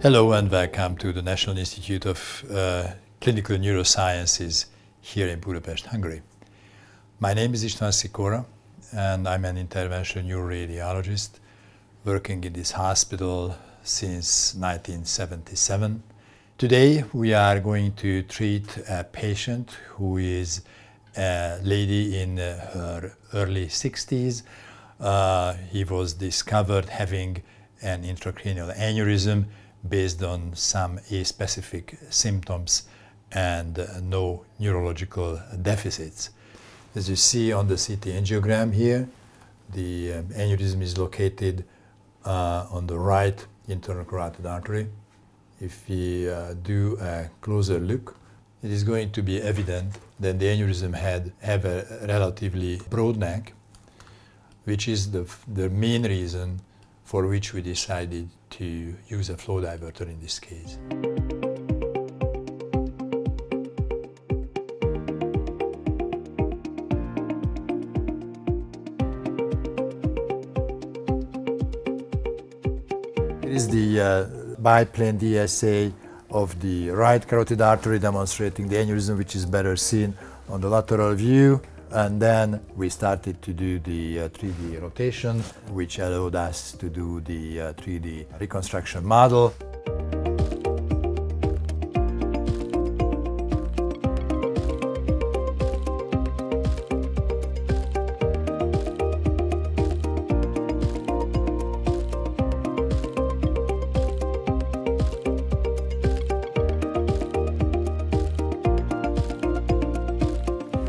Hello and welcome to the National Institute of Clinical Neurosciences here in Budapest, Hungary. My name is István Szikora and I'm an interventional neuroradiologist working in this hospital since 1977. Today we are going to treat a patient who is a lady in her early 60s. He was discovered having an intracranial aneurysm based on some A-specific symptoms and no neurological deficits. As you see on the CT angiogram here, the aneurysm is located on the right internal carotid artery. If we do a closer look, it is going to be evident that the aneurysm have a relatively broad neck, which is the main reason for which we decided to use a flow diverter in this case. It is the biplane DSA of the right carotid artery demonstrating the aneurysm, which is better seen on the lateral view. And then we started to do the 3D rotation, which allowed us to do the 3D reconstruction model.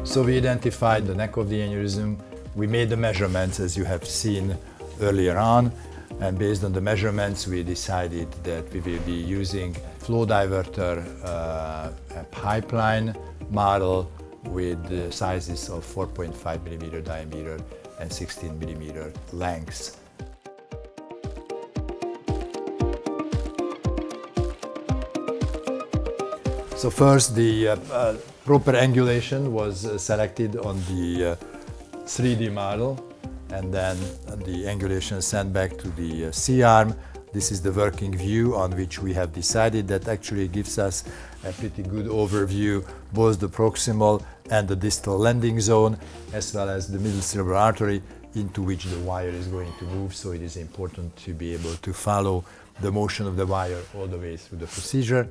So we identified the neck of the aneurysm, we made the measurements as you have seen earlier on, and based on the measurements we decided that we will be using flow diverter, a pipeline model with sizes of 4.5 millimeter diameter and 16 millimeter lengths. So first the proper angulation was selected on the 3D model, and then the angulation sent back to the C-arm. This is the working view on which we have decided that actually gives us a pretty good overview, both the proximal and the distal landing zone, as well as the middle cerebral artery into which the wire is going to move. So it is important to be able to follow the motion of the wire all the way through the procedure.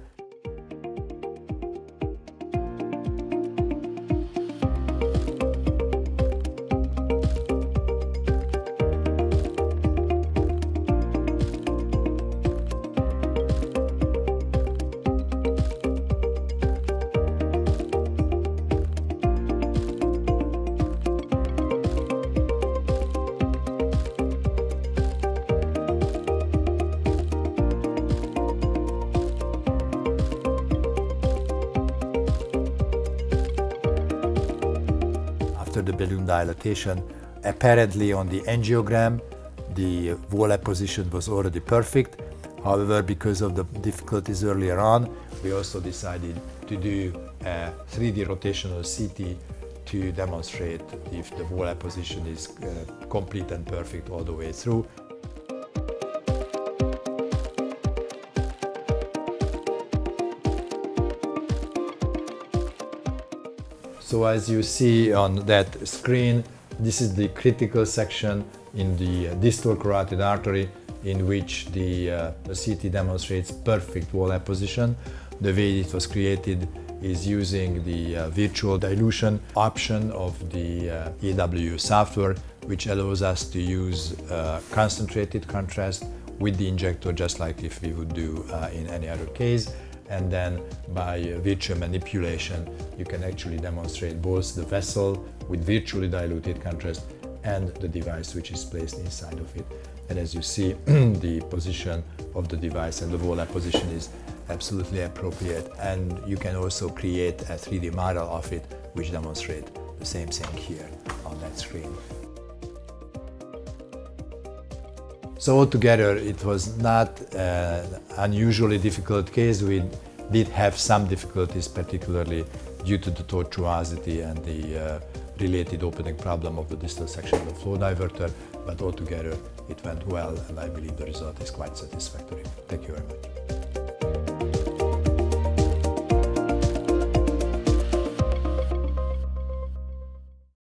The balloon dilatation. Apparently on the angiogram, the walleye position was already perfect. However, because of the difficulties earlier on, we also decided to do a 3D rotational CT to demonstrate if the walleye position is complete and perfect all the way through. So as you see on that screen, this is the critical section in the distal carotid artery in which the CT demonstrates perfect walleye position. The way it was created is using the virtual dilution option of the EW software, which allows us to use concentrated contrast with the injector, just like if we would do in any other case. And then by virtual manipulation, you can actually demonstrate both the vessel with virtually diluted contrast and the device which is placed inside of it. And as you see, the position of the device and the walleye position is absolutely appropriate. And you can also create a 3D model of it, which demonstrates the same thing here on that screen. So altogether, it was not an unusually difficult case. We did have some difficulties, particularly due to the tortuosity and the related opening problem of the distal section of the flow diverter, but altogether it went well, and I believe the result is quite satisfactory. Thank you very much.